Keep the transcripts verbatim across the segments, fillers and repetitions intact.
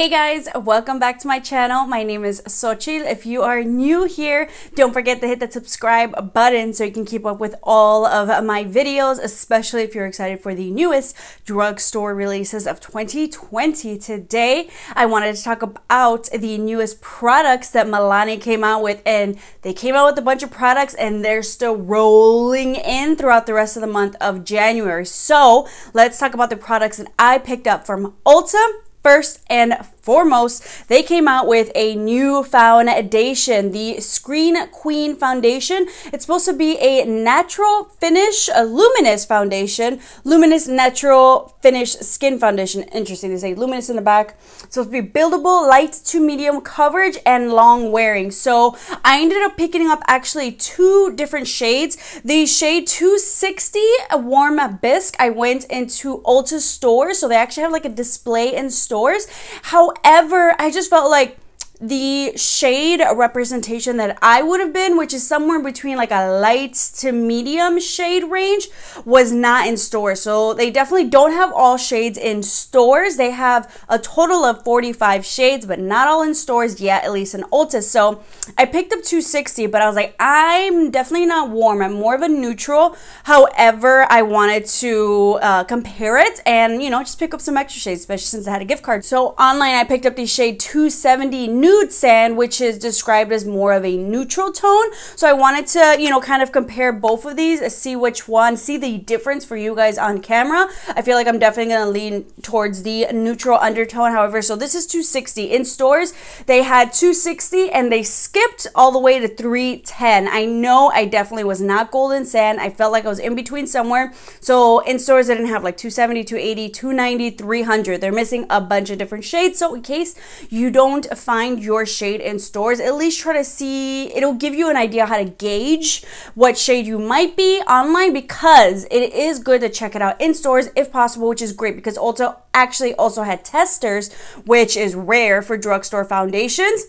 Hey guys, welcome back to my channel. My name is Xochitl. If you are new here, don't forget to hit that subscribe button so you can keep up with all of my videos, especially if you're excited for the newest drugstore releases of twenty twenty. Today, I wanted to talk about the newest products that Milani came out with, and they came out with a bunch of products and they're still rolling in throughout the rest of the month of January. So let's talk about the products that I picked up from Ulta. First and foremost, they came out with a new foundation, the Screen Queen Foundation. It's supposed to be a natural finish, a luminous foundation, luminous natural finish skin foundation. Interesting, they say luminous in the back. It's supposed to be buildable, light to medium coverage, and long wearing. So I ended up picking up actually two different shades. The shade two sixty, a warm bisque, I went into Ulta stores, so they actually have like a display in store. Stores. However, I just felt like the shade representation that I would have been, which is somewhere between like a light to medium shade range, was not in store. So they definitely don't have all shades in stores. They have a total of forty-five shades, but not all in stores yet, at least in Ulta. So I picked up two sixty, but I was like, I'm definitely not warm. I'm more of a neutral. However, I wanted to uh, compare it and, you know, just pick up some extra shades, especially since I had a gift card. So online, I picked up the shade two seventy Nude Sand, which is described as more of a neutral tone. So I wanted to, you know, kind of compare both of these, see which one, see the difference for you guys on camera. I feel like I'm definitely going to lean towards the neutral undertone. However, so this is two sixty. In stores, they had two sixty and they skipped all the way to three ten. I know I definitely was not Golden Sand. I felt like I was in between somewhere. So in stores, they didn't have like two seventy, two eighty, two ninety, three hundred. They're missing a bunch of different shades. So in case you don't find your shade in stores, at least try to see, it'll give you an idea how to gauge what shade you might be online, because it is good to check it out in stores if possible, which is great because Ulta actually also had testers, which is rare for drugstore foundations.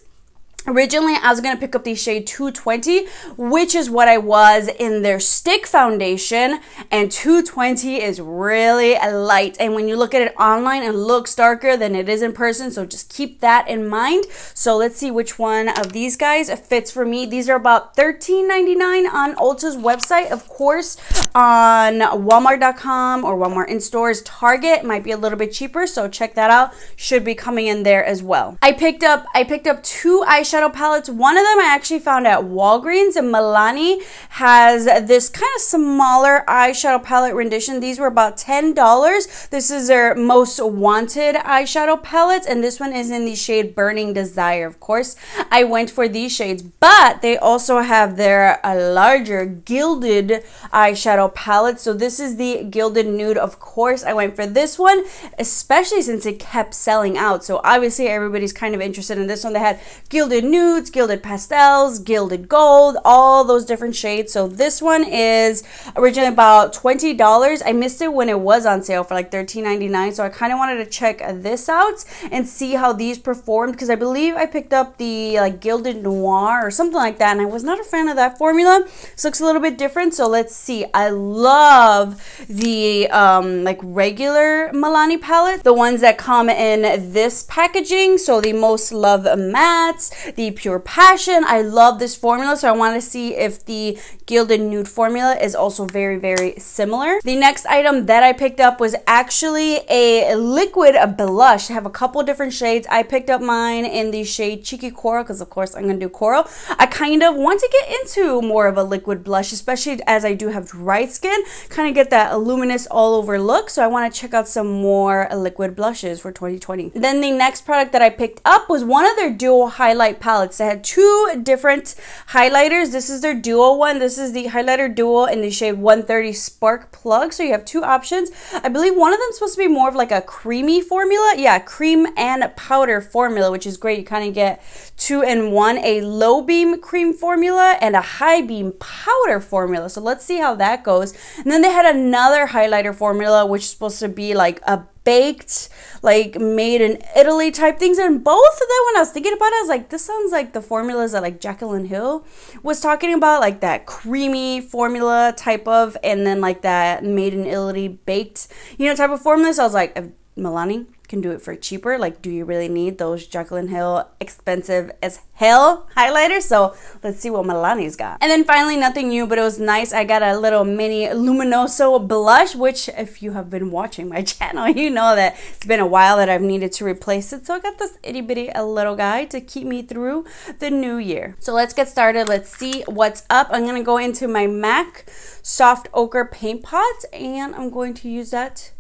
Originally, I was going to pick up the shade two twenty, which is what I was in their stick foundation, and two twenty is really light, and when you look at it online, it looks darker than it is in person, so just keep that in mind. So let's see which one of these guys fits for me. These are about thirteen ninety-nine on Ulta's website. Of course, on Walmart dot com or Walmart in stores, Target might be a little bit cheaper, so check that out. Should be coming in there as well. I picked up, I picked up two eyeshadow Eyeshadow palettes. One of them I actually found at Walgreens, and Milani has this kind of smaller eyeshadow palette rendition. These were about ten dollars. This is their Most Wanted eyeshadow palettes, and this one is in the shade Burning Desire. Of course, I went for these shades, but they also have their a larger Gilded eyeshadow palette. So this is the Gilded Nude. Of course, I went for this one, especially since it kept selling out. So obviously everybody's kind of interested in this one. They had Gilded Nudes, Gilded Pastels, Gilded Gold, all those different shades. So this one is originally about twenty dollars. I missed it when it was on sale for like thirteen ninety-nine, so I kind of wanted to check this out and see how these performed, because I believe I picked up the like Gilded Noir or something like that, and I was not a fan of that formula. This looks a little bit different, so let's see. I love the um, like regular Milani palette, the ones that come in this packaging, so the Most Love Mattes, the Pure Passion. I love this formula, so I want to see if the Gilded Nude formula is also very, very similar. The next item that I picked up was actually a liquid blush. I have a couple different shades. I picked up mine in the shade Cheeky Coral, because of course I'm going to do coral. I kind of want to get into more of a liquid blush, especially as I do have dry skin, kind of get that luminous all over look, so I want to check out some more liquid blushes for twenty twenty. Then the next product that I picked up was one of their duo highlight palettes. They had two different highlighters. This is their duo one. This is the highlighter duo in the shade one thirty Spark Plug. So you have two options. I believe one of them is supposed to be more of like a creamy formula. Yeah, cream and powder formula, which is great. You kind of get two in one, a low beam cream formula and a high beam powder formula. So let's see how that goes. And then they had another highlighter formula, which is supposed to be like a baked, like made in Italy type things, and both of them, when I was thinking about it, I was like, this sounds like the formulas that like Jaclyn Hill was talking about, like that creamy formula type of, and then like that made in Italy baked, you know, type of formula. So I was like, if Milani can do it for cheaper. Like, do you really need those Jaclyn Hill expensive as hell highlighters? So let's see what Milani's got. And then finally, nothing new, but it was nice. I got a little mini Luminoso blush, which if you have been watching my channel, you know that it's been a while that I've needed to replace it. So I got this itty bitty little guy to keep me through the new year. So let's get started. Let's see what's up. I'm gonna go into my MAC Soft Ochre paint pot, and I'm going to use that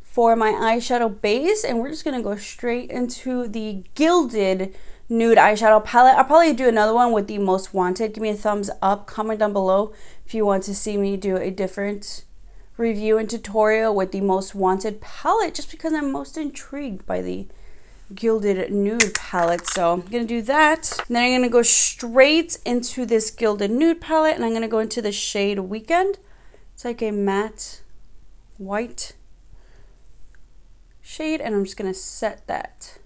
for my eyeshadow base, and we're just gonna go straight into the Gilded Nude eyeshadow palette. I'll probably do another one with the Most Wanted. Give me a thumbs up, comment down below if you want to see me do a different review and tutorial with the Most Wanted palette, just because I'm most intrigued by the Gilded Nude palette. So I'm gonna do that, and then I'm gonna go straight into this Gilded Nude palette, and I'm gonna go into the shade Weekend. It's like a matte white shade, and I'm just gonna set that.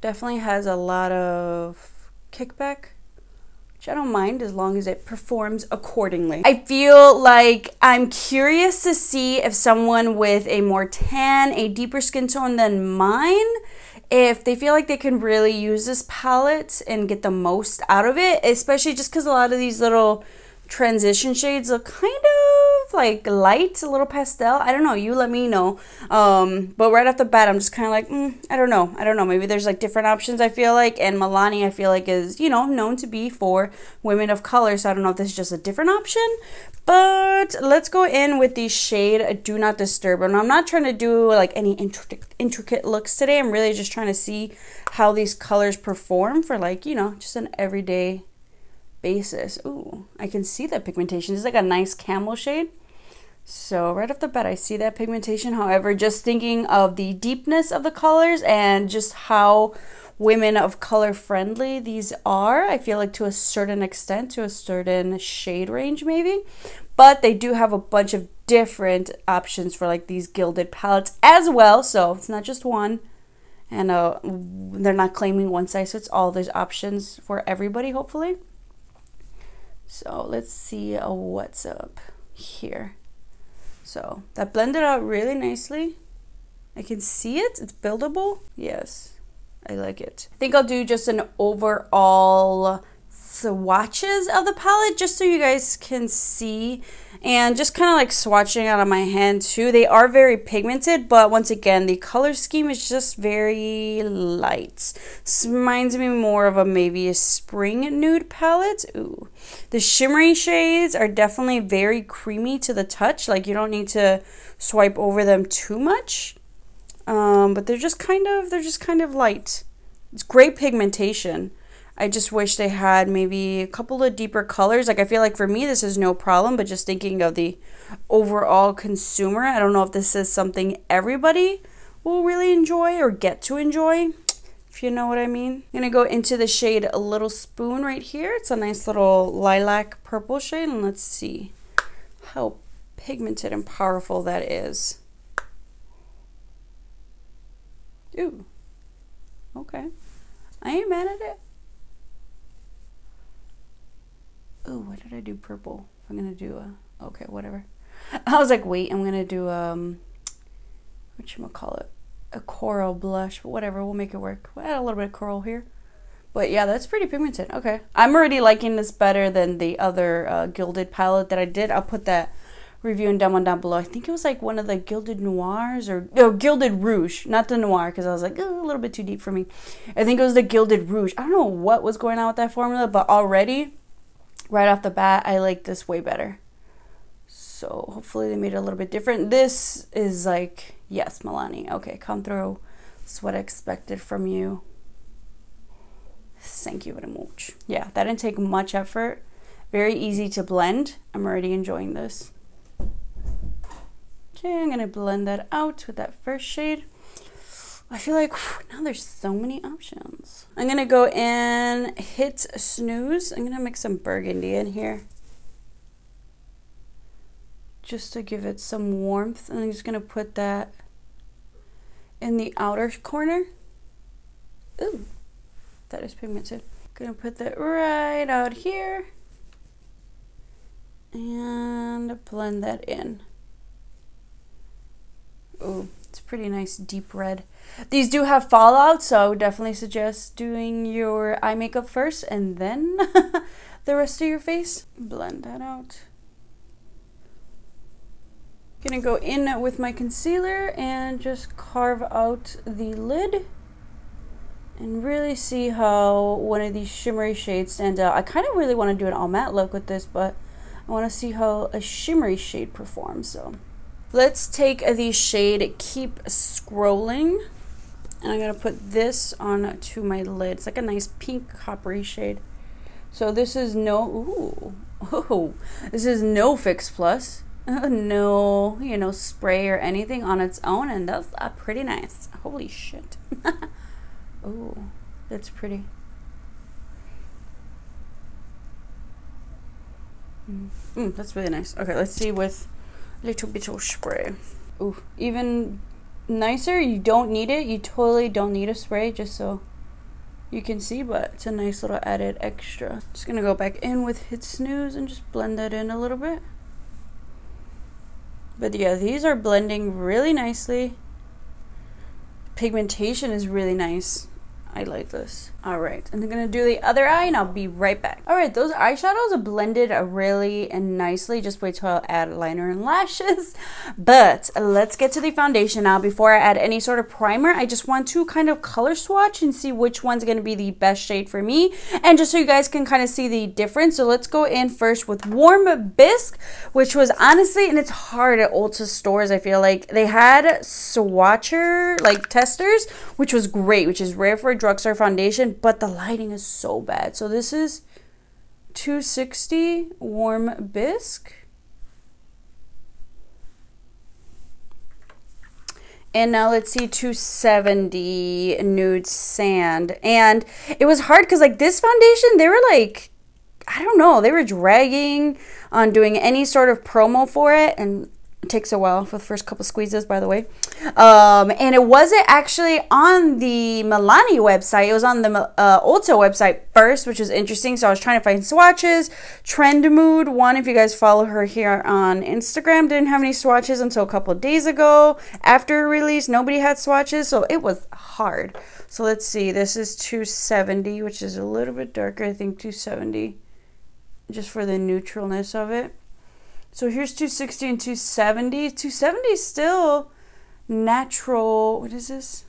Definitely has a lot of kickback, which I don't mind as long as it performs accordingly. I feel like I'm curious to see if someone with a more tan, a deeper skin tone than mine, if they feel like they can really use this palette and get the most out of it, especially just because a lot of these little transition shades look kind of like light, a little pastel. I don't know, you let me know. Um but right off the bat, I'm just kind of like, mm, I don't know, I don't know, maybe there's like different options, I feel like. And Milani, I feel like, is, you know, known to be for women of color, so I don't know if this is just a different option. But let's go in with the shade Do Not Disturb. And I'm not trying to do like any intricate intricate looks today. I'm really just trying to see how these colors perform for, like, you know, just an everyday basis. Ooh, I can see that pigmentation. It's like a nice camel shade. So right off the bat, I see that pigmentation. However, just thinking of the deepness of the colors and just how women of color friendly these are, I feel like, to a certain extent, to a certain shade range maybe. But they do have a bunch of different options for like these Gilded palettes as well, so it's not just one. And uh, they're not claiming one size fits all. There's options for everybody, hopefully. So let's see uh, what's up here. So that blended out really nicely. I can see it, it's buildable. Yes, I like it. I think I'll do just an overall swatches of the palette just so you guys can see, and just kind of like swatching out of my hand too. They are very pigmented, but once again, the color scheme is just very light. This reminds me more of a maybe a spring nude palette. Ooh, the shimmery shades are definitely very creamy to the touch. Like, you don't need to swipe over them too much, um, but they're just kind of they're just kind of light. It's great pigmentation. I just wish they had maybe a couple of deeper colors. Like, I feel like for me, this is no problem, but just thinking of the overall consumer, I don't know if this is something everybody will really enjoy or get to enjoy, if you know what I mean. I'm gonna go into the shade a Little Spoon right here. It's a nice little lilac purple shade, and let's see how pigmented and powerful that is. Ooh, okay, I ain't mad at it. Oh, what did I do purple? I'm gonna do a, okay, whatever. I was like, wait, I'm gonna do um whatchamacallit, a coral blush, but whatever, we'll make it work. We'll add a little bit of coral here. But yeah, that's pretty pigmented. Okay, I'm already liking this better than the other uh, Gilded palette that I did. I'll put that review and demo down below. I think it was like one of the Gilded Noirs, or no, Gilded Rouge, not the Noir, because I was like, oh, a little bit too deep for me. I think it was the Gilded Rouge. I don't know what was going on with that formula, but already, right off the bat, I like this way better. So hopefully they made it a little bit different. This is like, yes, Milani, okay, come through. That's what I expected from you. Thank you very much. Yeah, that didn't take much effort. Very easy to blend. I'm already enjoying this. Okay, I'm gonna blend that out with that first shade. I feel like whew, now there's so many options. I'm going to go and hit snooze. I'm going to mix some burgundy in here just to give it some warmth. And I'm just going to put that in the outer corner. Ooh, that is pigmented. Going to put that right out here and blend that in. Ooh, it's pretty nice deep red. These do have fallout, so I would definitely suggest doing your eye makeup first and then the rest of your face. Blend that out. Gonna go in with my concealer and just carve out the lid and really see how one of these shimmery shades stands out. I kind of really want to do an all matte look with this, but I want to see how a shimmery shade performs. So let's take the shade Keep Scrolling, and I'm gonna put this on to my lid. It's like a nice pink coppery shade. So this is no ooh, oh, this is no Fix Plus. No, you know, spray or anything on its own, and that's uh, pretty nice. Holy shit. Oh, that's pretty. Mm. Mm, that's really nice. Okay, let's see with a little bit of spray. Ooh, even nicer, you don't need it. You totally don't need a spray, just so you can see, but it's a nice little added extra. Just gonna go back in with Hit Snooze and just blend that in a little bit. But yeah, these are blending really nicely. Pigmentation is really nice. I like this. All right, and I'm gonna do the other eye and I'll be right back. All right, those eyeshadows are blended really and nicely. Just wait till I add liner and lashes. But let's get to the foundation now. Before I add any sort of primer, I just want to kind of color swatch and see which one's gonna be the best shade for me. And just so you guys can kind of see the difference. So let's go in first with Warm Bisque, which was honestly, and it's hard at Ulta stores, I feel like. They had swatcher, like testers, which was great, which is rare for drugstore foundation, but the lighting is so bad. So this is two sixty Warm Bisque, and now let's see two seventy Nude Sand. And it was hard because like this foundation, they were like, I don't know, they were dragging on doing any sort of promo for it, and it takes a while for the first couple squeezes, by the way. Um, and it wasn't actually on the Milani website. It was on the uh, Ulta website first, which is interesting. So I was trying to find swatches. Trend Mood, one, if you guys follow her here on Instagram, didn't have any swatches until a couple of days ago. After release, nobody had swatches. So it was hard. So let's see. This is two seventy, which is a little bit darker. I think two seventy, just for the neutralness of it. So here's two sixty and two seventy. two seventy is still natural. What is this?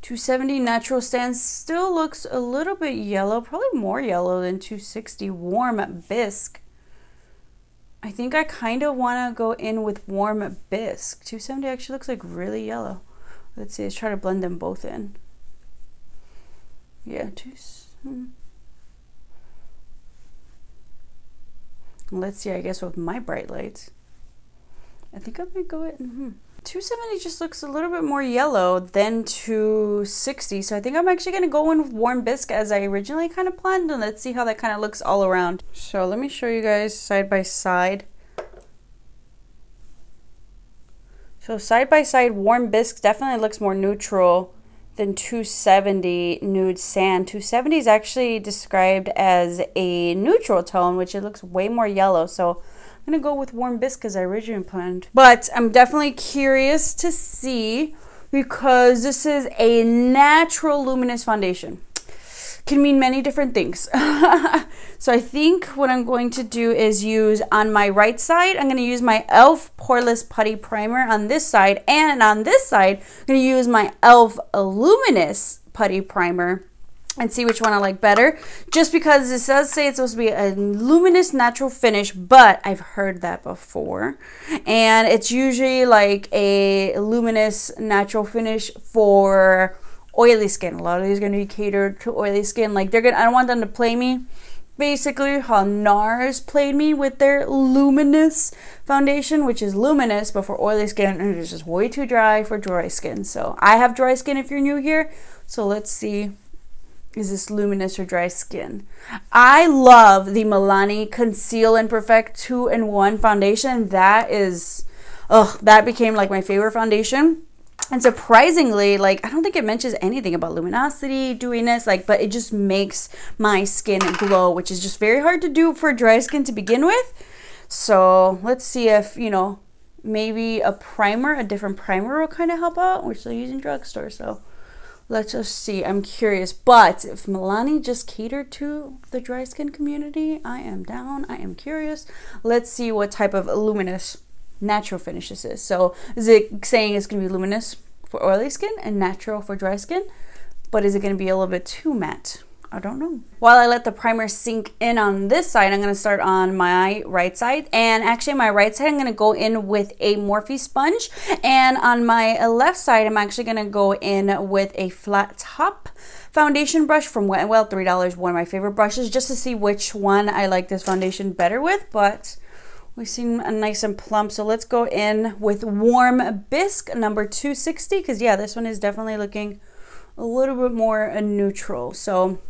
two seventy Natural Sand still looks a little bit yellow, probably more yellow than two sixty Warm Bisque. I think I kind of want to go in with Warm Bisque. two seventy actually looks like really yellow. Let's see, let's try to blend them both in. Yeah, two seventy. Let's see, I guess with my bright lights, I think I might go it. Mm-hmm. two seventy just looks a little bit more yellow than two sixty, so I think I'm actually going to go in with Warm Bisque as I originally kind of planned, and let's see how that kind of looks all around. So let me show you guys side by side. So side by side, Warm Bisque definitely looks more neutral than two seventy Nude Sand. two seventy is actually described as a neutral tone, which it looks way more yellow. So I'm gonna go with Warm Bisque as I originally planned. But I'm definitely curious to see, because this is a natural luminous foundation. Can mean many different things. So I think what I'm going to do is use on my right side, I'm gonna use my Elf Poreless Putty Primer on this side, and on this side, I'm gonna use my Elf Luminous Putty Primer and see which one I like better. Just because it does say it's supposed to be a luminous natural finish, but I've heard that before. And it's usually like a luminous natural finish for oily skin. A lot of these are going to be catered to oily skin. Like they're gonna, I don't want them to play me. Basically, how NARS played me with their luminous foundation, which is luminous but for oily skin, and it's just way too dry for dry skin. So I have dry skin. If you're new here, so let's see. Is this luminous or dry skin? I love the Milani Conceal and Perfect two in one foundation. That is, oh, that became like my favorite foundation. And surprisingly, like, I don't think it mentions anything about luminosity, dewiness, like, but it just makes my skin glow, which is just very hard to do for dry skin to begin with. So let's see if, you know, maybe a primer, a different primer will kind of help out. We're still using drugstore, so let's just see. I'm curious, but if Milani just catered to the dry skin community, I am down. I am curious. Let's see what type of luminous natural finish this is. So is it saying it's going to be luminous for oily skin and natural for dry skin? But is it going to be a little bit too matte? I don't know. While I let the primer sink in on this side, I'm going to start on my right side. And actually my right side, I'm going to go in with a Morphe sponge. And on my left side, I'm actually going to go in with a flat top foundation brush from Wet n Wild, three dollars, one of my favorite brushes, just to see which one I like this foundation better with. But we seem nice and plump, so let's go in with Warm Bisque number two sixty, because yeah, this one is definitely looking a little bit more neutral. So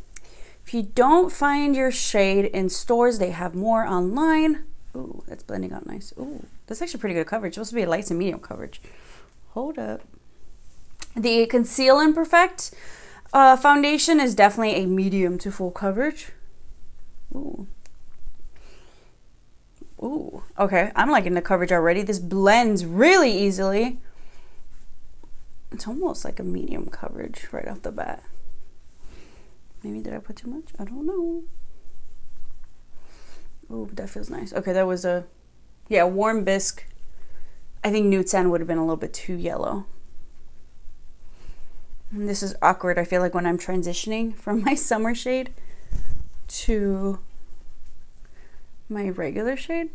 if you don't find your shade in stores, they have more online. Ooh, that's blending out nice. Ooh, that's actually pretty good coverage. It's supposed to be a light and medium coverage. Hold up. The Conceal and Perfect uh, foundation is definitely a medium to full coverage. Ooh. Ooh, okay. I'm liking the coverage already. This blends really easily. It's almost like a medium coverage right off the bat. Maybe did I put too much? I don't know. Ooh, that feels nice. Okay, that was a, yeah, Warm Bisque. I think Nude Sand would have been a little bit too yellow. And this is awkward. I feel like when I'm transitioning from my summer shade to my regular shade.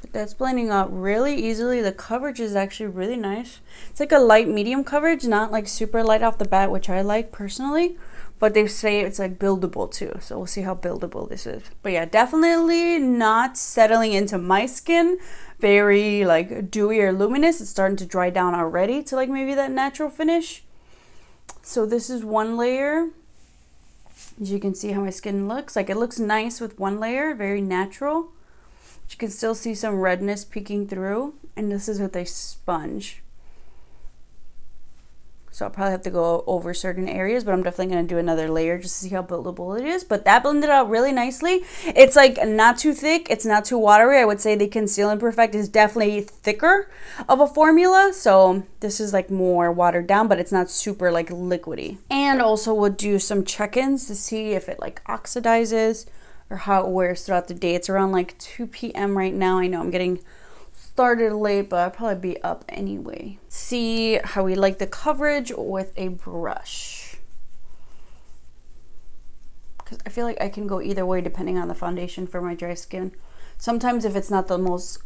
But that's blending out really easily. The coverage is actually really nice. It's like a light medium coverage, not like super light off the bat, which I like personally, but they say it's like buildable too, so we'll see how buildable this is. But yeah, definitely not settling into my skin very like dewy or luminous. It's starting to dry down already to like maybe that natural finish. So this is one layer. As you can see how my skin looks, like it looks nice with one layer, very natural. But you can still see some redness peeking through, and this is with a sponge. So I'll probably have to go over certain areas, but I'm definitely going to do another layer just to see how buildable it is. But that blended out really nicely. It's like not too thick. It's not too watery. I would say the Conceal and Perfect is definitely thicker of a formula. So this is like more watered down, but it's not super like liquidy. And also we'll do some check-ins to see if it like oxidizes or how it wears throughout the day. It's around like two P M right now. I know I'm getting started late, but I'll probably be up anyway. See how we like the coverage with a brush, because I feel like I can go either way depending on the foundation for my dry skin. Sometimes if it's not the most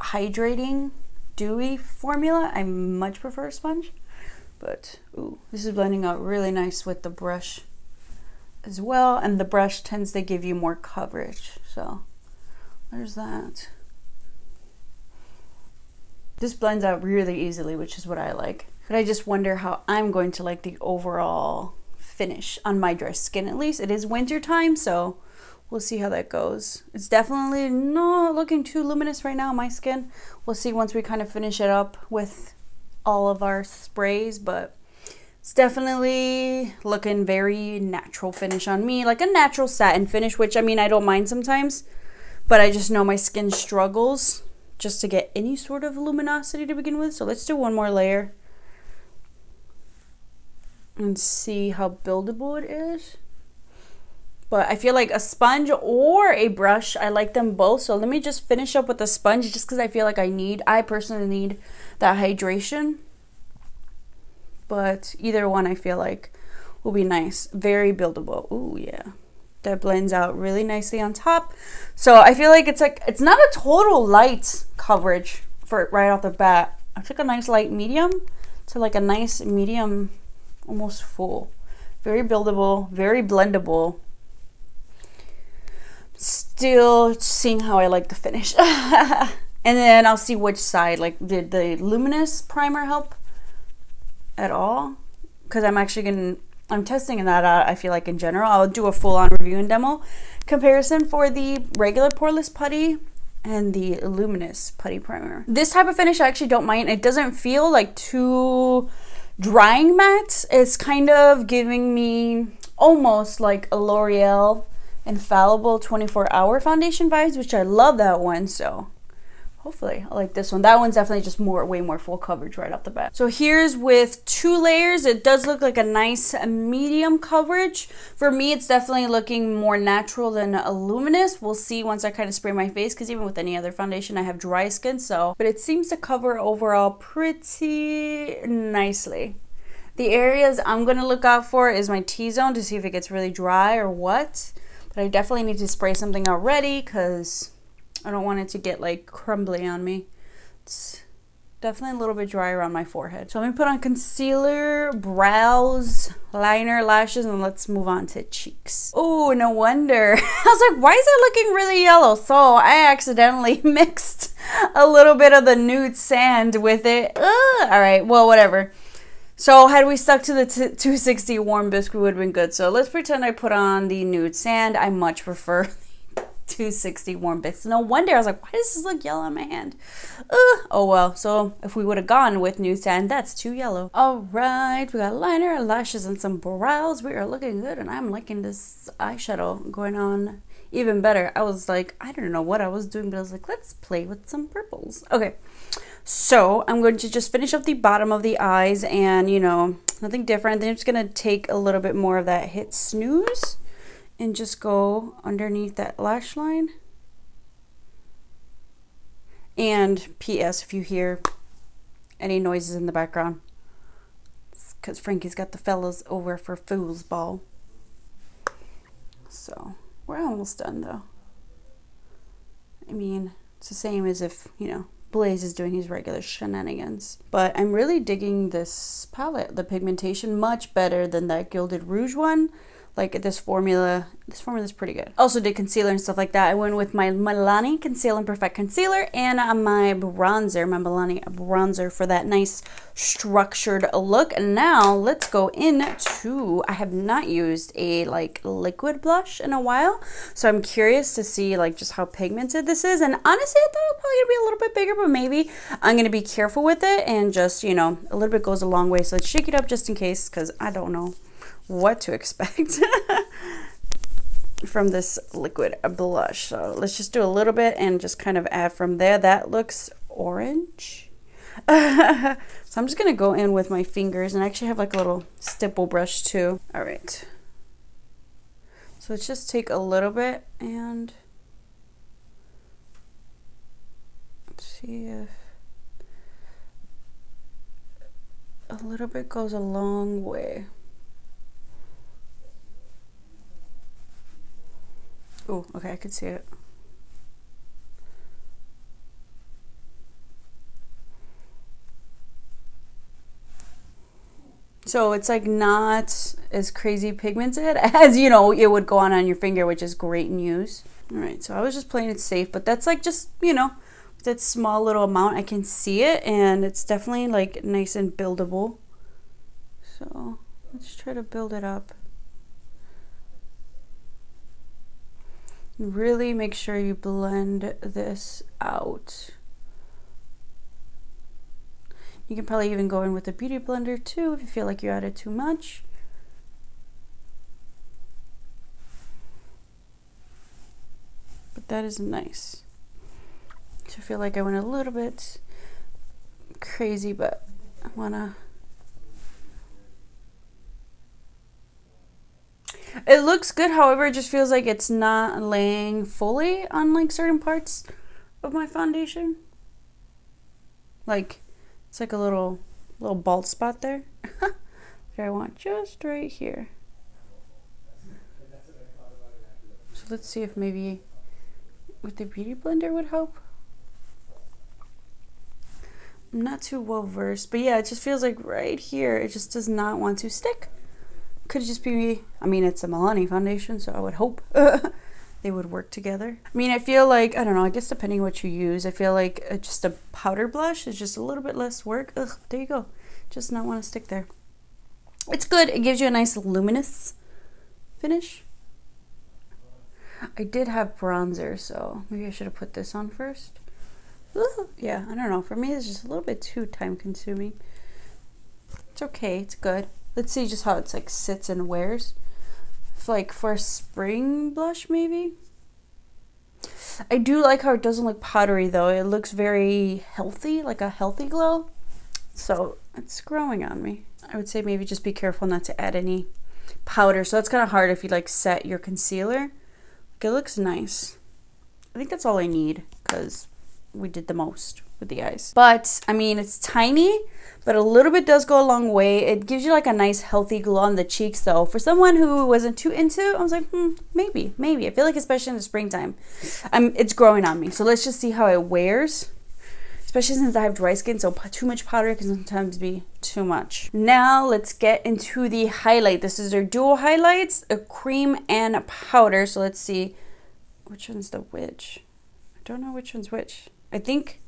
hydrating, dewy formula, I much prefer a sponge. But ooh, this is blending out really nice with the brush as well, and the brush tends to give you more coverage, so there's that. This blends out really easily, which is what I like. But I just wonder how I'm going to like the overall finish on my dry skin, at least. It is winter time, so we'll see how that goes. It's definitely not looking too luminous right now, my skin. We'll see once we kind of finish it up with all of our sprays, but it's definitely looking very natural finish on me, like a natural satin finish, which I mean, I don't mind sometimes, but I just know my skin struggles just to get any sort of luminosity to begin with. So let's do one more layer and see how buildable it is. But I feel like a sponge or a brush, I like them both. So let me just finish up with a sponge just because I feel like I need, I personally need that hydration. But either one I feel like will be nice, very buildable. Ooh, yeah. That blends out really nicely on top. So I feel like it's like, it's not a total light coverage for right off the bat. I took a nice light medium to like a nice medium, almost full. Very buildable, very blendable. Still seeing how I like the finish. And then I'll see which side, like did the luminous primer help at all? Because I'm actually gonna, I'm testing that out, I feel like, in general. I'll do a full-on review and demo comparison for the regular Poreless Putty and the Luminous Putty Primer. This type of finish I actually don't mind. It doesn't feel like too drying matte. It's kind of giving me almost like a L'Oreal Infallible twenty-four hour foundation vibes, which I love that one, so hopefully I like this one. That one's definitely just more, way more full coverage right off the bat. So here's with two layers. It does look like a nice medium coverage. For me, it's definitely looking more natural than a luminous. We'll see once I kind of spray my face, because even with any other foundation, I have dry skin, so. But it seems to cover overall pretty nicely. The areas I'm gonna look out for is my T-zone to see if it gets really dry or what. But I definitely need to spray something already, because I don't want it to get like crumbly on me. It's definitely a little bit dry around my forehead. So let me put on concealer, brows, liner, lashes, and let's move on to cheeks. Oh, no wonder. I was like, why is it looking really yellow? So I accidentally mixed a little bit of the nude sand with it. Ugh. All right, well, whatever. So had we stuck to the two sixty warm bisque, we would have been good. So let's pretend I put on the nude sand. I much prefer two sixty warm bisque. No wonder I was like, why does this look yellow on my hand? Ugh. Oh well. So if we would have gone with nude sand, that's too yellow. All right, we got liner, lashes, and some brows. We are looking good, and I'm liking this eyeshadow going on even better. I was like, I don't know what I was doing, but I was like, let's play with some purples. Okay, so I'm going to just finish up the bottom of the eyes, and you know, nothing different. Then I'm just gonna take a little bit more of that Hit Snooze and just go underneath that lash line. And P S, if you hear any noises in the background, it's because Frankie's got the fellas over for foosball. So we're almost done though. I mean, it's the same as if, you know, Blaze is doing his regular shenanigans. But I'm really digging this palette, the pigmentation, much better than that Gilded Rouge one. Like this formula, this formula is pretty good. Also did concealer and stuff like that. I went with my Milani Conceal and Perfect Concealer and my bronzer, my Milani bronzer, for that nice structured look. And now let's go into, I have not used a like liquid blush in a while. So I'm curious to see like just how pigmented this is. And honestly, I thought it was probably gonna be a little bit bigger, but maybe I'm gonna be careful with it and just, you know, a little bit goes a long way. So let's shake it up just in case, because I don't know what to expect from this liquid blush. So let's just do a little bit and just kind of add from there. That looks orange. So I'm just gonna go in with my fingers, and I actually have like a little stipple brush too. All right, so let's just take a little bit and let's see if a little bit goes a long way. Oh, okay, I can see it. So it's like not as crazy pigmented as, you know, it would go on on your finger, which is great news. All right, so I was just playing it safe, but that's like just, you know, that small little amount. I can see it, and it's definitely like nice and buildable. So let's try to build it up. Really make sure you blend this out. You can probably even go in with a beauty blender too if you feel like you added too much. But that is nice. So I feel like I went a little bit crazy, but I wanna, it looks good, however, it just feels like it's not laying fully on like certain parts of my foundation. Like, it's like a little, little bald spot there. That I want just right here. So let's see if maybe with the beauty blender would help. I'm not too well versed, but yeah, it just feels like right here, it just does not want to stick. Could just be me. I mean, it's a Milani foundation, so I would hope they would work together. I mean, I feel like, I don't know, I guess depending what you use, I feel like just a powder blush is just a little bit less work. Ugh, there you go. Just not want to stick there. It's good. It gives you a nice luminous finish. I did have bronzer, so maybe I should have put this on first. Ugh, yeah, I don't know. For me, it's just a little bit too time consuming. It's okay. It's good. Let's see just how it's like sits and wears. It's like for a spring blush, maybe. I do like how it doesn't look powdery though. It looks very healthy, like a healthy glow. So it's growing on me. I would say maybe just be careful not to add any powder. So that's kind of hard if you like set your concealer. Like it looks nice. I think that's all I need because we did the most with the eyes. But I mean, it's tiny, but a little bit does go a long way. It gives you like a nice healthy glow on the cheeks though. For someone who wasn't too into, I was like, hmm, maybe, maybe. I feel like especially in the springtime, um, it's growing on me. So let's just see how it wears. Especially since I have dry skin, so too much powder can sometimes be too much. Now let's get into the highlight. This is their dual highlights, a cream and a powder. So let's see which one's the which. I don't know which one's which. I think,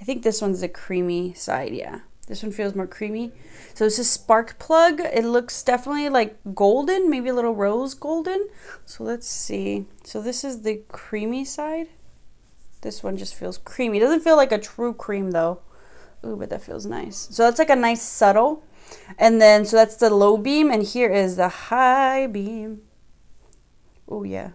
I think this one's the creamy side. Yeah, this one feels more creamy. So this is Spark Plug. It looks definitely like golden, maybe a little rose golden. So let's see. So this is the creamy side. This one just feels creamy. It doesn't feel like a true cream though. Ooh, but that feels nice. So that's like a nice subtle. And then, so that's the low beam and here is the high beam. Oh yeah.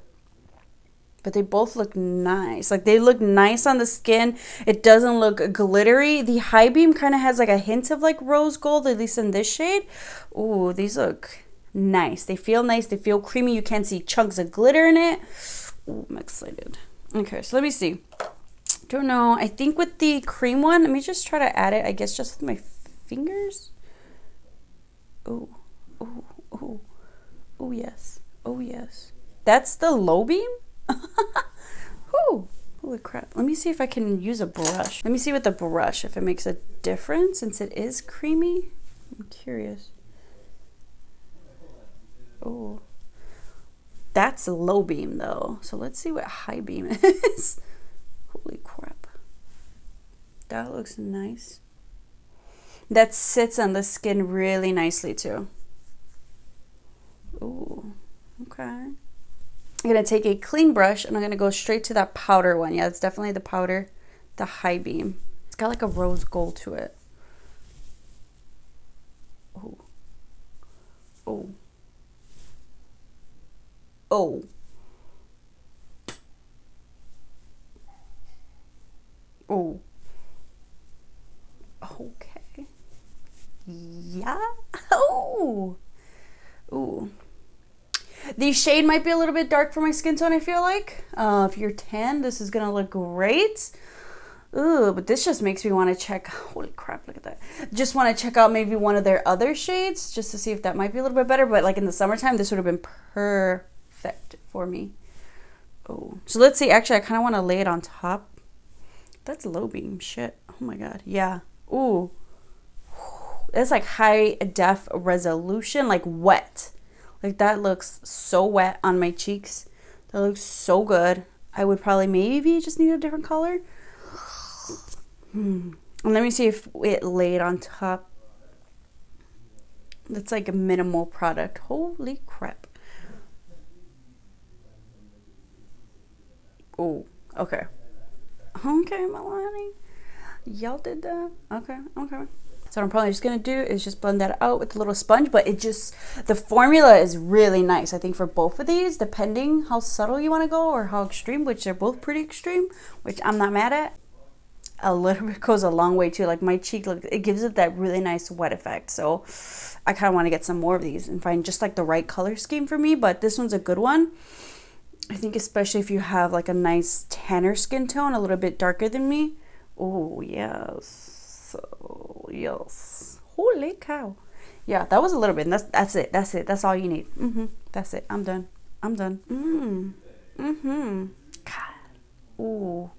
But they both look nice. Like they look nice on the skin. It doesn't look glittery. The high beam kind of has like a hint of like rose gold, at least in this shade. Ooh, these look nice. They feel nice. They feel creamy. You can see chunks of glitter in it. Ooh, I'm excited. Okay, so let me see. Don't know. I think with the cream one, let me just try to add it, I guess, just with my fingers. Oh, oh, oh, oh, yes. Oh, yes. That's the low beam? Ooh, holy crap. Let me see if I can use a brush. Let me see with the brush if it makes a difference since it is creamy. I'm curious. Oh. That's low beam though. So let's see what high beam is. Holy crap. That looks nice. That sits on the skin really nicely too. Ooh, okay. I'm gonna take a clean brush and I'm gonna go straight to that powder one. Yeah, it's definitely the powder, the high beam. It's got like a rose gold to it. Oh, oh. Oh. Oh. Okay. Yeah. Oh. Ooh. The shade might be a little bit dark for my skin tone, I feel like. Uh, if you're tan, this is gonna look great. Ooh, but this just makes me want to check. Holy crap, look at that. Just want to check out maybe one of their other shades just to see if that might be a little bit better. But like in the summertime, this would have been perfect for me. Oh, so let's see. Actually, I kind of want to lay it on top. That's low beam shit. Oh my god. Yeah. Ooh, that's like high def resolution, like wet. Like that looks so wet on my cheeks. That looks so good. I would probably maybe just need a different color. Hmm. And let me see if it laid on top. That's like a minimal product. Holy crap. Oh, okay. Okay, Milani. Y'all did that. Okay, okay. So what I'm probably just gonna do is just blend that out with a little sponge, but it just, the formula is really nice, I think, for both of these, depending how subtle you wanna go or how extreme, which they're both pretty extreme, which I'm not mad at. A little bit goes a long way too. Like my cheek, look, it gives it that really nice wet effect. So I kinda wanna get some more of these and find just like the right color scheme for me, but this one's a good one. I think especially if you have like a nice tanner skin tone, a little bit darker than me. Oh, yes. Oh, yes. Holy cow. Yeah, that was a little bit. That's, that's it. That's it. That's all you need. Mm-hmm. That's it. I'm done. I'm done. Mm. Mm-hmm. God. Ooh.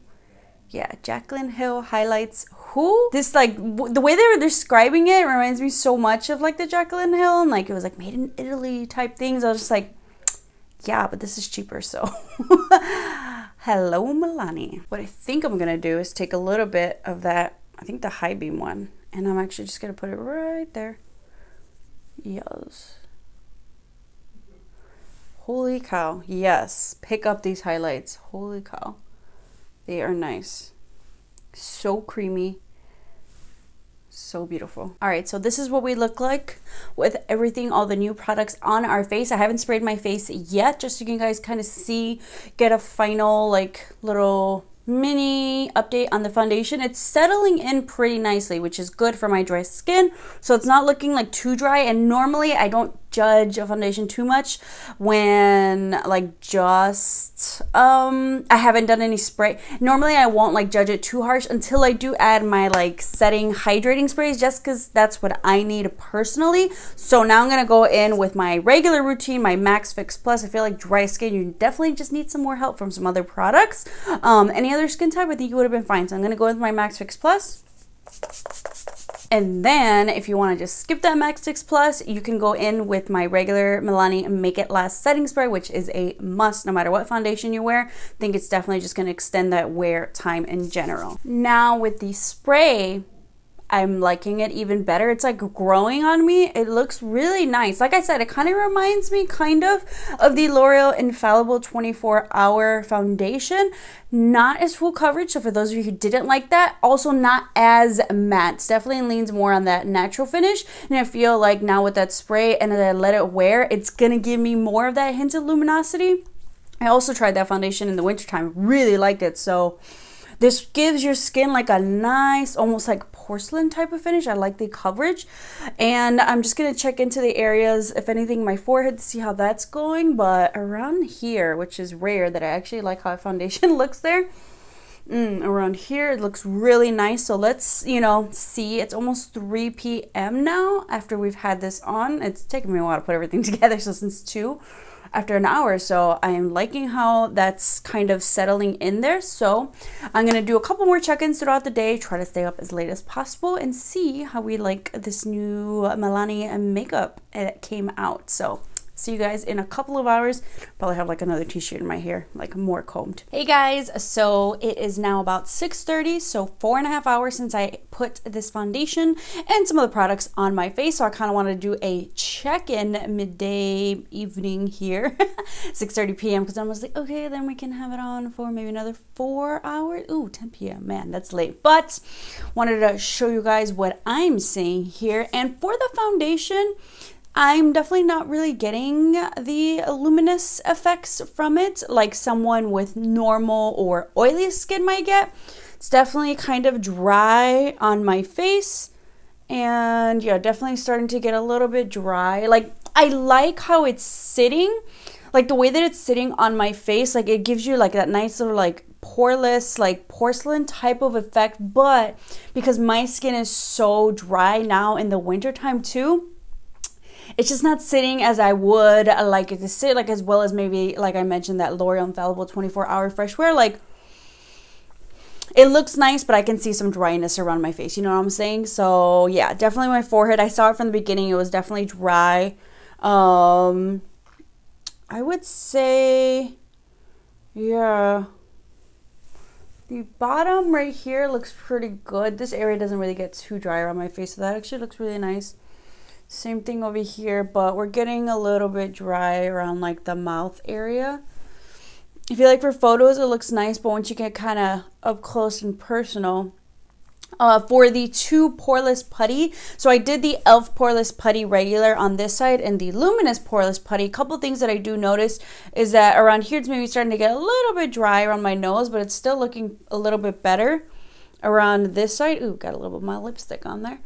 Yeah, Jaclyn Hill highlights who? This like, w the way they were describing it reminds me so much of like the Jaclyn Hill. And like it was like made in Italy type things. I was just like, yeah, but this is cheaper, so. Hello, Milani. What I think I'm gonna do is take a little bit of that, I think the high beam one, and I'm actually just gonna put it right there. Yes. Holy cow, yes. Pick up these highlights, holy cow. They are nice. So creamy, So beautiful. All right, so this is what we look like with everything, all the new products on our face. I haven't sprayed my face yet, just so you guys kind of see, get a final like little mini update on the foundation. It's settling in pretty nicely, which is good for my dry skin, so it's not looking like too dry. And normally I don't judge a foundation too much when like just um I haven't done any spray. Normally I won't like judge it too harsh until I do add my like setting hydrating sprays, just because that's what I need personally. So now I'm gonna go in with my regular routine, my Mac Fix Plus. I feel like dry skin, you definitely just need some more help from some other products. Um, any other skin type, I think you would have been fine. So I'm gonna go with my Mac Fix Plus. And then if you want to just skip that Mac Fix Plus, you can go in with my regular Milani Make It Last setting spray, which is a must no matter what foundation you wear. I think it's definitely just going to extend that wear time in general. Now with the spray, I'm liking it even better. It's like growing on me. It looks really nice. Like I said, it kind of reminds me kind of of the L'Oreal Infallible twenty-four hour foundation. Not as full coverage, so for those of you who didn't like that, also not as matte. It definitely leans more on that natural finish, and I feel like now with that spray and I let it wear, it's gonna give me more of that hint of luminosity. I also tried that foundation in the wintertime, really liked it, so this gives your skin like a nice, almost like porcelain type of finish. I like the coverage. And I'm just going to check into the areas, if anything, my forehead to see how that's going. But around here, which is rare that I actually like how foundation looks there. Mm, around here, it looks really nice. So let's, you know, see. It's almost three p m now after we've had this on. It's taken me a while to put everything together, so since two. After an hour, so I am liking how that's kind of settling in there. So I'm gonna do a couple more check-ins throughout the day, try to stay up as late as possible, and see how we like this new Milani makeup that came out. So see you guys in a couple of hours. Probably have like another t-shirt in my hair, like more combed. Hey guys, so it is now about six thirty, so four and a half hours since I put this foundation and some of the products on my face. So I kind of wanted to do a check-in midday evening here, six thirty p m Because I was like, okay, then we can have it on for maybe another four hours. Ooh, ten p m Man, that's late. But wanted to show you guys what I'm seeing here. And for the foundation, I'm definitely not really getting the luminous effects from it like someone with normal or oily skin might get. It's definitely kind of dry on my face, and yeah, definitely starting to get a little bit dry. Like, I like how it's sitting, like the way that it's sitting on my face, like it gives you like that nice little like poreless, like porcelain type of effect. But because my skin is so dry now in the wintertime too, it's just not sitting as I would like it to sit, like as well as maybe, like I mentioned, that L'Oreal Infallible twenty-four hour Fresh Wear. Like, it looks nice, but I can see some dryness around my face. You know what I'm saying? So yeah, definitely my forehead. I saw it from the beginning. It was definitely dry. Um, I would say, yeah, the bottom right here looks pretty good. This area doesn't really get too dry around my face, so that actually looks really nice. Same thing over here, but we're getting a little bit dry around like the mouth area. I feel like for photos it looks nice, but once you get kind of up close and personal, uh, for the two poreless putty, so I did the Elf poreless putty regular on this side and the luminous poreless putty. A couple things that I do notice is that around here it's maybe starting to get a little bit dry around my nose, but it's still looking a little bit better around this side. Ooh, got a little bit of my lipstick on there.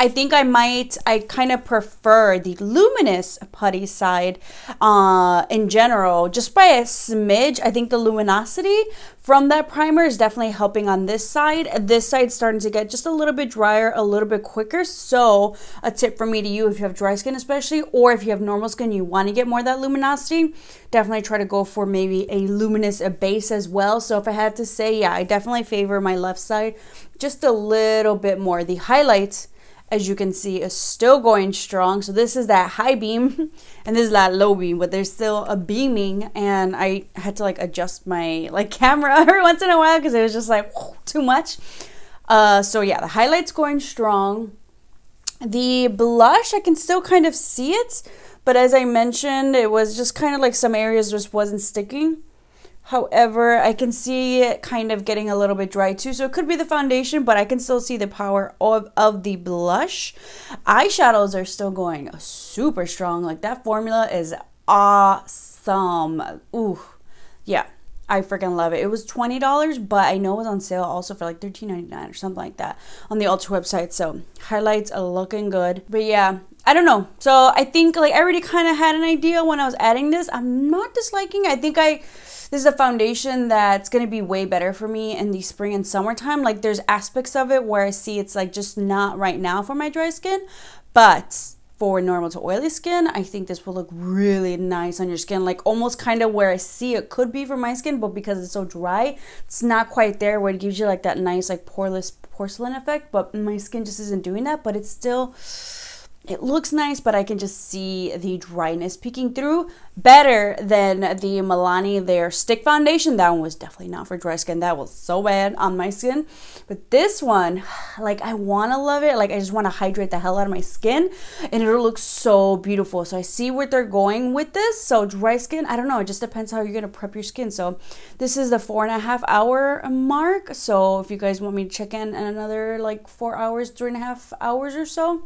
I think I might, I kind of prefer the luminous putty side uh, in general, just by a smidge. I think the luminosity from that primer is definitely helping on this side. This side's starting to get just a little bit drier, a little bit quicker. So a tip from me to you, if you have dry skin especially, or if you have normal skin, you want to get more of that luminosity, definitely try to go for maybe a luminous base as well. So if I had to say, yeah, I definitely favor my left side just a little bit more. The highlights, as you can see, is still going strong. So this is that high beam and this is that low beam, but there's still a beaming, and I had to like adjust my like camera every once in a while because it was just like whoa, too much. Uh, so yeah, the highlight's going strong. The blush, I can still kind of see it, but as I mentioned, it was just kind of like some areas just wasn't sticking. However, I can see it kind of getting a little bit dry too, so it could be the foundation, but I can still see the power of, of the blush. Eyeshadows are still going super strong. Like, that formula is awesome. Ooh, yeah, I freaking love it. It was twenty dollars, but I know it was on sale also for like thirteen ninety-nine or something like that on the Ulta website. So highlights are looking good. But yeah, I don't know. So I think, like, I already kind of had an idea when I was adding this. I'm not disliking. I think I... This is a foundation that's going to be way better for me in the spring and summertime. Like, there's aspects of it where I see it's like just not right now for my dry skin, but for normal to oily skin, I think this will look really nice on your skin. Like, almost kind of where I see it could be for my skin, but because it's so dry, it's not quite there, where it gives you like that nice like poreless porcelain effect, but my skin just isn't doing that. But it's still... it looks nice, but I can just see the dryness peeking through better than the Milani, their stick foundation. That one was definitely not for dry skin. That was so bad on my skin. But this one, like, I want to love it. Like, I just want to hydrate the hell out of my skin, and it'll look so beautiful. So I see where they're going with this. So dry skin, I don't know. It just depends how you're going to prep your skin. So this is the four and a half hour mark. So if you guys want me to check in in another like four hours, three and a half hours or so,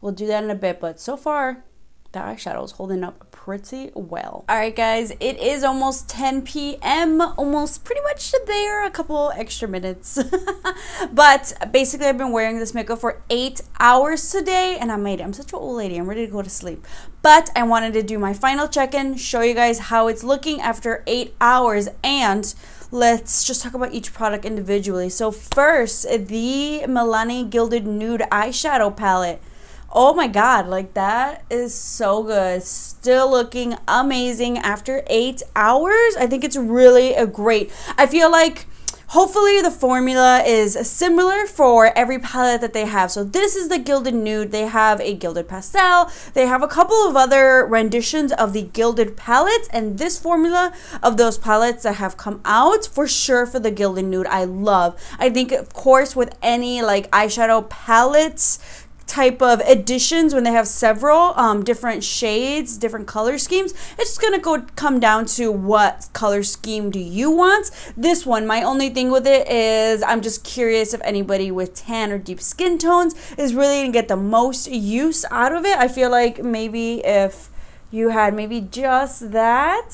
we'll do that in a bit, but so far, that eyeshadow is holding up pretty well. All right, guys, it is almost ten p m, almost pretty much there, a couple extra minutes. But basically, I've been wearing this makeup for eight hours today, and I made it. I'm such an old lady. I'm ready to go to sleep. But I wanted to do my final check-in, show you guys how it's looking after eight hours, and... let's just talk about each product individually. So first, the Milani Gilded Nude eyeshadow palette. Oh my god, like, that is so good. Still looking amazing after eight hours. I think it's really a great... I feel like hopefully the formula is similar for every palette that they have. So this is the Gilded Nude. They have a Gilded Pastel. They have a couple of other renditions of the Gilded palettes. And this formula of those palettes that have come out, for sure for the Gilded Nude, I love. I think, of course, with any, like, eyeshadow palettes... type of additions, when they have several um, different shades, different color schemes, it's just gonna go come down to what color scheme do you want. This one, my only thing with it is I'm just curious if anybody with tan or deep skin tones is really gonna get the most use out of it. I feel like maybe if you had maybe just that,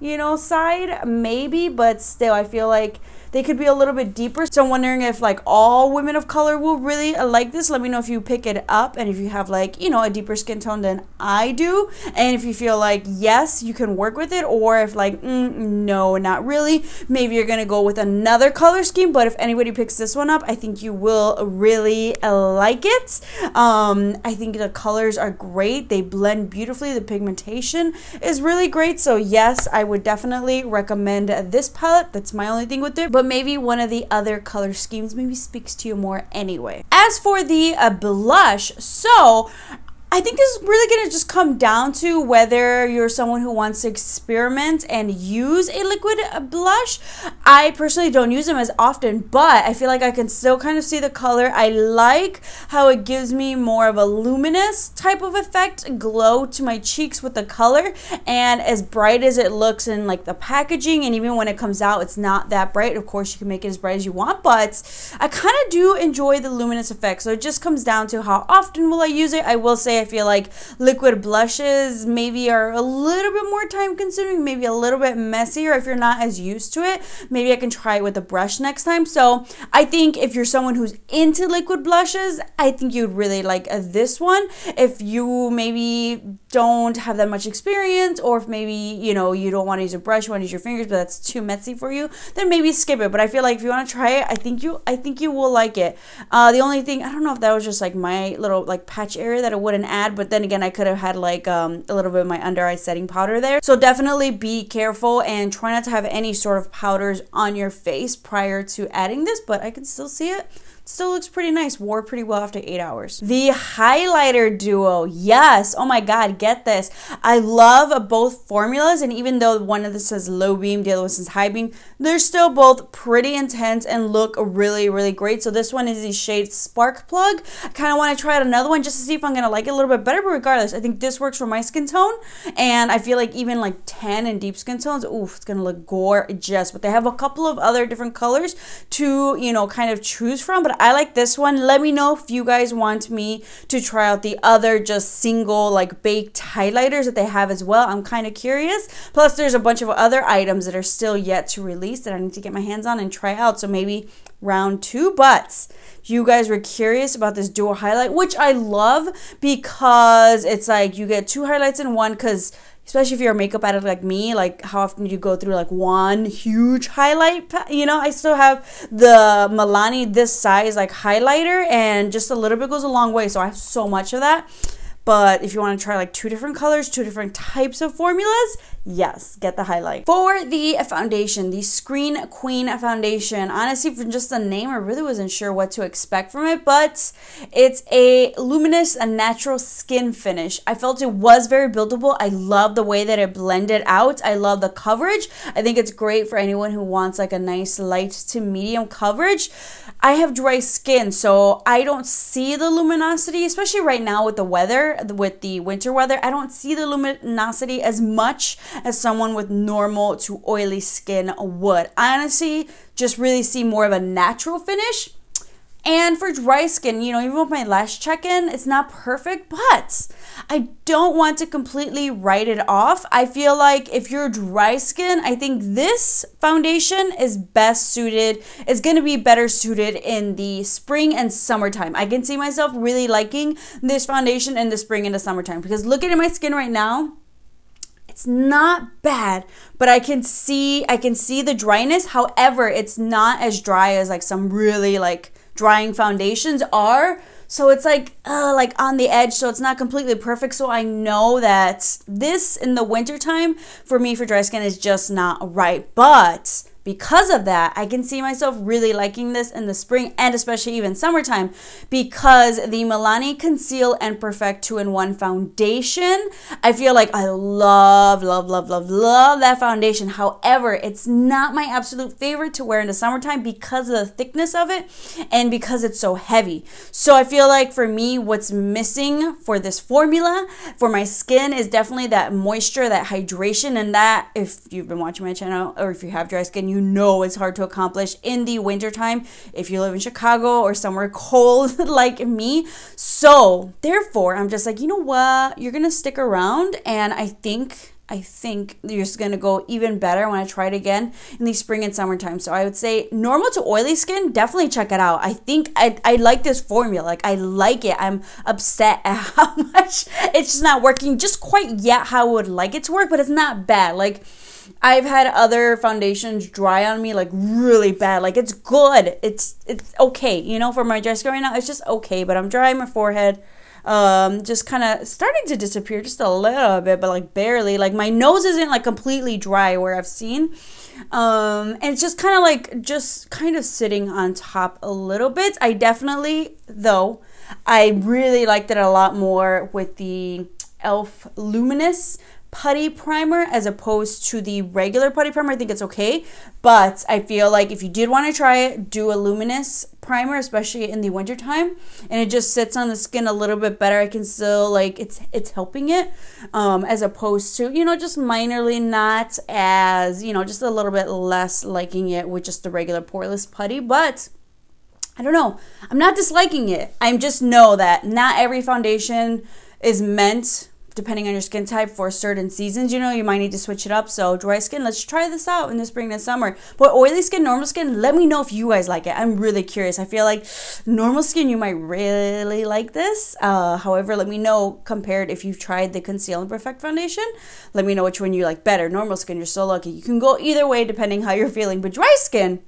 you know, side, maybe, but still, I feel like they could be a little bit deeper. So I'm wondering if like all women of color will really like this. Let me know if you pick it up and if you have, like, you know, a deeper skin tone than I do, and if you feel like, yes, you can work with it, or if like, mm, no, not really, maybe you're gonna go with another color scheme. But if anybody picks this one up, I think you will really like it. um I think the colors are great, they blend beautifully, the pigmentation is really great. So yes, I would definitely recommend this palette. That's my only thing with it, but maybe one of the other color schemes maybe speaks to you more anyway. As for the uh, blush, so I think this is really gonna just come down to whether you're someone who wants to experiment and use a liquid blush. I personally don't use them as often, but I feel like I can still kind of see the color. I like how it gives me more of a luminous type of effect, glow to my cheeks with the color, and as bright as it looks in like the packaging, and even when it comes out, it's not that bright. Of course, you can make it as bright as you want, but I kind of do enjoy the luminous effect. So it just comes down to how often will I use it. I will say I feel like liquid blushes maybe are a little bit more time consuming, maybe a little bit messier if you're not as used to it. Maybe I can try it with a brush next time. So I think if you're someone who's into liquid blushes, I think you'd really like this one. If you maybe don't have that much experience, or if maybe, you know, you don't want to use a brush, you want to use your fingers, but that's too messy for you, then maybe skip it. But I feel like if you want to try it, I think you I think you will like it. Uh, the only thing, I don't know if that was just like my little like patch area that it wouldn't add, but then again, I could have had like um, a little bit of my under eye setting powder there. So definitely be careful and try not to have any sort of powders on your face prior to adding this, but I can still see it. Still looks pretty nice, wore pretty well after eight hours. The highlighter duo, yes, oh my God, get this. I love both formulas, and even though one of them says low beam, the other one says high beam, they're still both pretty intense and look really, really great. So this one is the shade Spark Plug. I kind of want to try out another one just to see if I'm going to like it a little bit better, but regardless, I think this works for my skin tone, and I feel like even like tan and deep skin tones, oof, it's going to look gorgeous. But they have a couple of other different colors to, you know, kind of choose from, but I like this one. Let me know if you guys want me to try out the other just single like baked highlighters that they have as well. I'm kind of curious. Plus there's a bunch of other items that are still yet to release that I need to get my hands on and try out, so maybe round two. But if you guys were curious about this dual highlight, which I love because it's like you get two highlights in one, because especially if you're a makeup addict like me, like how often do you go through like one huge highlight? You know, I still have the Milani this size like highlighter, and just a little bit goes a long way, so I have so much of that. But if you want to try like two different colors, two different types of formulas, yes, get the highlight. For the foundation, the Screen Queen Foundation, honestly, from just the name, I really wasn't sure what to expect from it, but it's a luminous and natural skin finish. I felt it was very buildable. I love the way that it blended out. I love the coverage. I think it's great for anyone who wants like a nice light to medium coverage. I have dry skin, so I don't see the luminosity, especially right now with the weather, with the winter weather. I don't see the luminosity as much as someone with normal to oily skin would. I honestly just really see more of a natural finish. And for dry skin, you know, even with my lash check-in, it's not perfect, but I don't want to completely write it off. I feel like if you're dry skin, I think this foundation is best suited, it's gonna be better suited in the spring and summertime. I can see myself really liking this foundation in the spring and the summertime, because looking at my skin right now, it's not bad, but I can see, I can see the dryness. However, it's not as dry as like some really like drying foundations are, so it's like uh, like on the edge, so it's not completely perfect. So I know that this in the winter time for me for dry skin is just not right, but because of that, I can see myself really liking this in the spring and especially even summertime, because the Milani Conceal and Perfect two in one foundation, I feel like I love, love, love, love, love that foundation. However, it's not my absolute favorite to wear in the summertime because of the thickness of it and because it's so heavy. So I feel like for me, what's missing for this formula, for my skin, is definitely that moisture, that hydration, and that, if you've been watching my channel or if you have dry skin, you You know it's hard to accomplish in the wintertime if you live in Chicago or somewhere cold like me. So therefore, I'm just like, you know what? You're gonna stick around, and I think I think you're just gonna go even better when I try it again in the spring and summertime. So I would say normal to oily skin, definitely check it out. I think I, I like this formula, like I like it. I'm upset at how much it's just not working just quite yet how I would like it to work, but it's not bad. Like I've had other foundations dry on me like really bad. Like it's good, it's it's okay, you know, for my dry skin right now, it's just okay. But I'm drying my forehead, um just kind of starting to disappear just a little bit, but like barely. Like my nose isn't like completely dry where I've seen, um and it's just kind of like just kind of sitting on top a little bit. I definitely, though, I really liked it a lot more with the Elf Luminous Putty Primer as opposed to the regular putty primer. I think it's okay, but I feel like if you did want to try it, do a luminous primer, especially in the winter time, and it just sits on the skin a little bit better. I can still like it's it's helping it, um as opposed to, you know, just minorly not as, you know, just a little bit less liking it with just the regular poreless putty. But I don't know, I'm not disliking it. I just know that not every foundation is meant, depending on your skin type, for certain seasons. You know, you might need to switch it up. So dry skin, let's try this out in the spring and summer. But oily skin, normal skin, let me know if you guys like it. I'm really curious. I feel like normal skin, you might really like this. Uh, however, let me know compared if you've tried the Conceal and Perfect foundation. Let me know which one you like better. Normal skin, you're so lucky. You can go either way depending how you're feeling. But dry skin,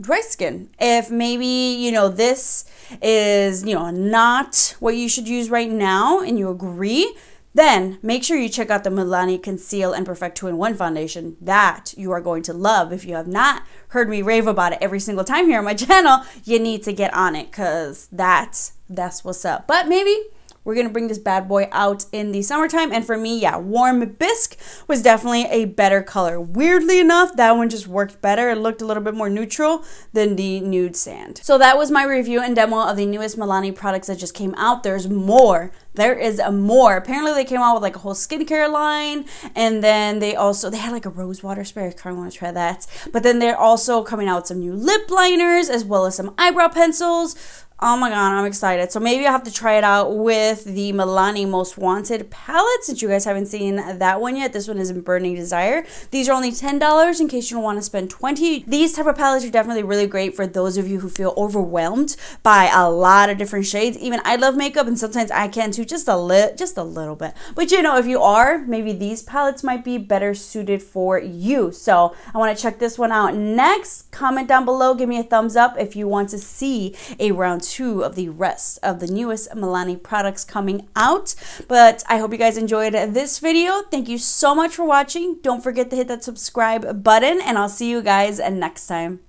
dry skin, if maybe, you know, this is, you know, not what you should use right now and you agree, Then make sure you check out the Milani Conceal and Perfect two in one Foundation that you are going to love. If you have not heard me rave about it every single time here on my channel, you need to get on it because that's, that's what's up. But maybe we're going to bring this bad boy out in the summertime. And for me, yeah, Warm Bisque was definitely a better color. Weirdly enough, that one just worked better. It looked a little bit more neutral than the Nude Sand. So that was my review and demo of the newest Milani products that just came out. There's more. There is a more. Apparently they came out with like a whole skincare line, and then they also, they had like a rose water spray. I kind of want to try that. But then they're also coming out with some new lip liners as well as some eyebrow pencils. Oh my god, I'm excited. So maybe I'll have to try it out with the Milani Most Wanted palette, since you guys haven't seen that one yet. This one is in Burning Desire. These are only ten dollars in case you don't want to spend twenty dollars. These type of palettes are definitely really great for those of you who feel overwhelmed by a lot of different shades. Even I love makeup, and sometimes I can too, just a little, just a little bit. But you know, if you are, maybe these palettes might be better suited for you. So I want to check this one out next. Comment down below, give me a thumbs up if you want to see a round two of the rest of the newest Milani products coming out. But I hope you guys enjoyed this video. Thank you so much for watching. Don't forget to hit that subscribe button, and I'll see you guys next time.